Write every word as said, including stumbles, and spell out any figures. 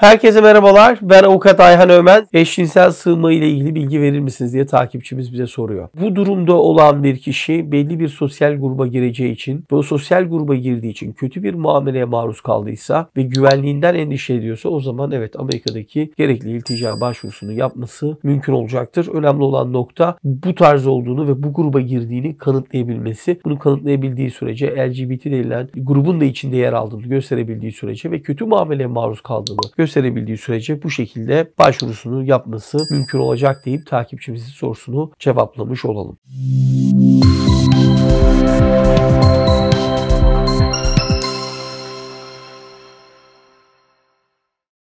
Herkese merhabalar. Ben avukat Ayhan Öğmen. Eşcinsel sığınma ile ilgili bilgi verir misiniz diye takipçimiz bize soruyor. Bu durumda olan bir kişi belli bir sosyal gruba gireceği için, bu sosyal gruba girdiği için kötü bir muameleye maruz kaldıysa ve güvenliğinden endişe ediyorsa o zaman evet Amerika'daki gerekli iltica başvurusunu yapması mümkün olacaktır. Önemli olan nokta bu tarz olduğunu ve bu gruba girdiğini kanıtlayabilmesi. Bunu kanıtlayabildiği sürece, L G B T denilen grubun da içinde yer aldığını gösterebildiği sürece ve kötü muameleye maruz kaldığını gösterebildiği gösterebildiği sürece bu şekilde başvurusunu yapması mümkün olacak deyip takipçimizin sorusunu cevaplamış olalım.